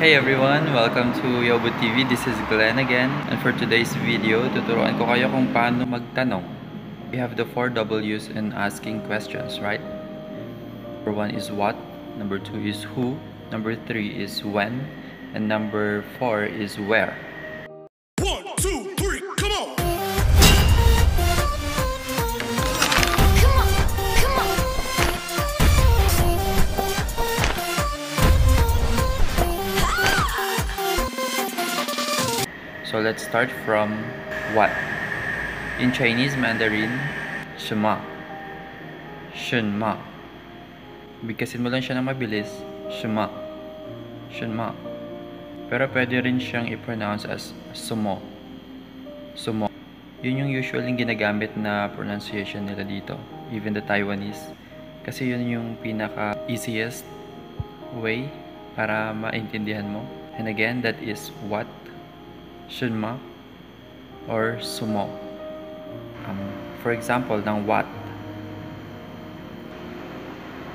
Hey everyone! Welcome to Yobu TV. This is Glenn again. And for today's video, tuturuan ko kayo kung paano magtanong. We have the 4 W's in asking questions, right? Number 1 is what, number 2 is who, number 3 is when, and number 4 is where. 1, 2, 3, come on! Come on! Come on! So let's start from what. In Chinese Mandarin, 什么? 什么? Bigkasin mo lang siya ng mabilis, 什么? 什么? Pero pwede rin siyang i-pronounce as sumo. Sumo. Yun yung usually ginagamit na pronunciation nila dito. Even the Taiwanese. Kasi yun yung pinaka-easiest way para maintindihan mo. And again, that is what. Shenma or sumo. For example, ng what?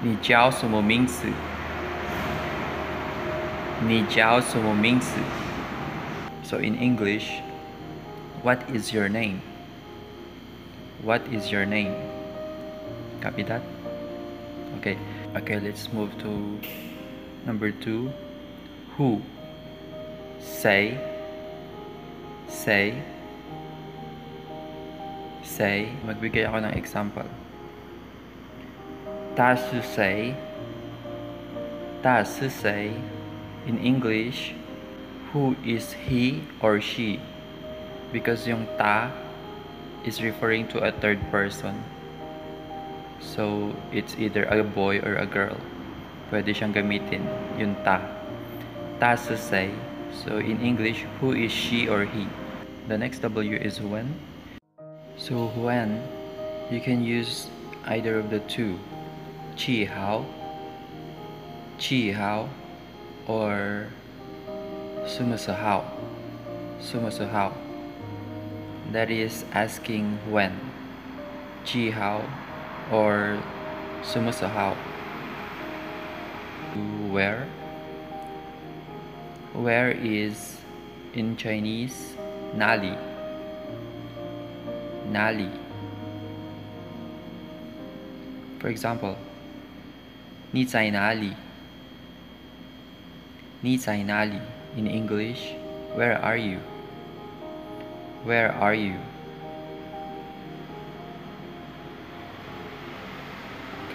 你叫什么名字? 你叫什么名字? So in English, what is your name? What is your name? Copy that? Okay. Okay, let's move to number 2. Who? 谁? Say, say, magbigay ako ng example. 他是谁? 他是谁? In English, who is he or she? Because yung ta is referring to a third person. So, it's either a boy or a girl. Pwede siyang gamitin yung ta. 他是谁? So in English, who is she or he? The next W is when. So when, you can use either of the two. 气候, 气候, or 什么时候, 什么时候. That is asking when. 气候 or 什么时候. Where? Where is, in Chinese, 哪里? 哪里? For example, 你在哪里? 你在哪里? In English, where are you? Where are you?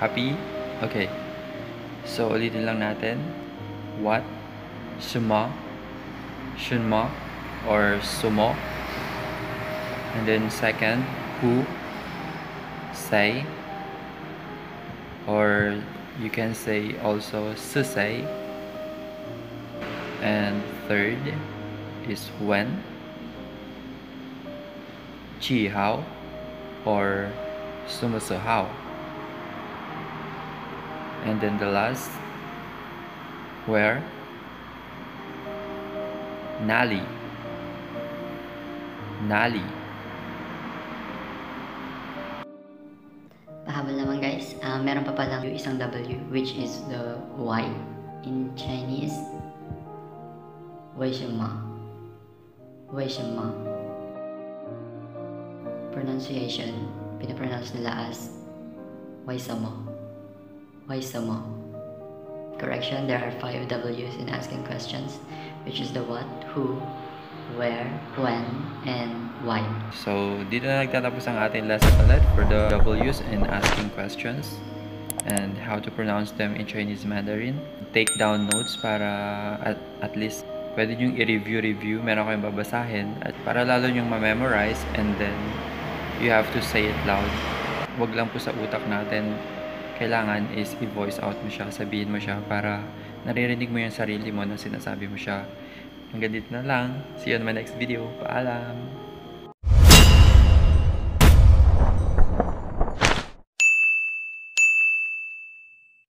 Copy? Okay. So, ulitin lang natin. What? 什么, 什么, or sumo. And then second, who, say, or you can say also 是谁. And third is when, 气候, or 什么时候. And then the last, where. 哪里? 哪里? Pahabol naman guys, meron pa palang yung isang W, which is the Y. In Chinese, 为什么? 为什么? Pronunciation, pinapronounce nila as 为什么? 为什么? Correction, there are 5 W's in asking questions, which is the what, who, where, when, and why. So, dito na nagtatapos ang ating lesson ulit for the W's in asking questions and how to pronounce them in Chinese Mandarin. Take down notes para at least pwede niyong i-review. Meron kayong babasahin at para lalo niyong ma-memorize, and then you have to say it loud. Wag lang po sa utak natin. Kailangan is i-voice out mo siya, sabihin mo siya para naririnig mo yung sarili mo na sinasabi mo siya. Hanggang dito na lang. See you on my next video. Paalam!